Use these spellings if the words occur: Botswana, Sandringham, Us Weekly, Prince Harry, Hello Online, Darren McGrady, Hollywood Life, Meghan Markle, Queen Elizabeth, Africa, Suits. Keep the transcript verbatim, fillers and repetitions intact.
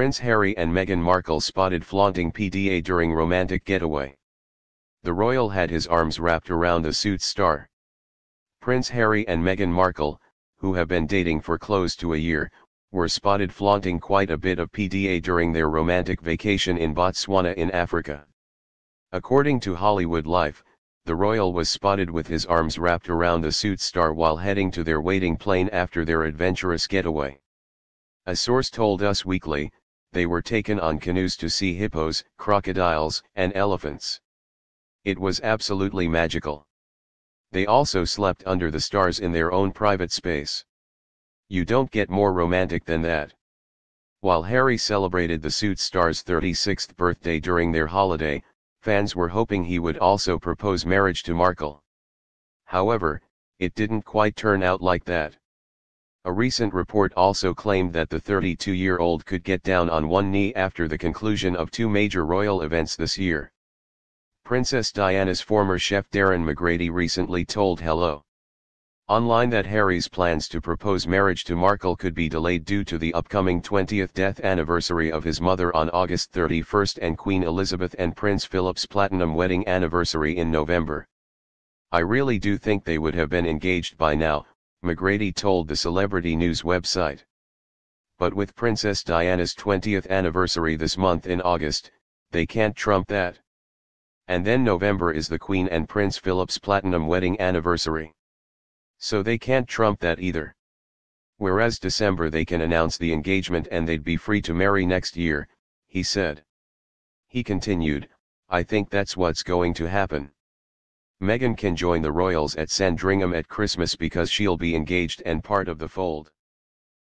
Prince Harry and Meghan Markle spotted flaunting P D A during romantic getaway. The royal had his arms wrapped around a Suits star. Prince Harry and Meghan Markle, who have been dating for close to a year, were spotted flaunting quite a bit of P D A during their romantic vacation in Botswana in Africa. According to Hollywood Life, the royal was spotted with his arms wrapped around a Suits star while heading to their waiting plane after their adventurous getaway. A source told Us Weekly, they were taken on canoes to see hippos, crocodiles, and elephants. It was absolutely magical. They also slept under the stars in their own private space. You don't get more romantic than that. While Harry celebrated the Suits star's thirty-sixth birthday during their holiday, fans were hoping he would also propose marriage to Markle. However, it didn't quite turn out like that. A recent report also claimed that the thirty-two-year-old could get down on one knee after the conclusion of two major royal events this year. Princess Diana's former chef Darren McGrady recently told Hello Online that Harry's plans to propose marriage to Markle could be delayed due to the upcoming twentieth death anniversary of his mother on August thirty-first and Queen Elizabeth and Prince Philip's platinum wedding anniversary in November. "I really do think they would have been engaged by now," McGrady told the celebrity news website. But with Princess Diana's twentieth anniversary this month in August, they can't trump that. And then November is the Queen and Prince Philip's platinum wedding anniversary. So they can't trump that either. Whereas December they can announce the engagement and they'd be free to marry next year, he said. He continued, "I think that's what's going to happen. Meghan can join the royals at Sandringham at Christmas because she'll be engaged and part of the fold."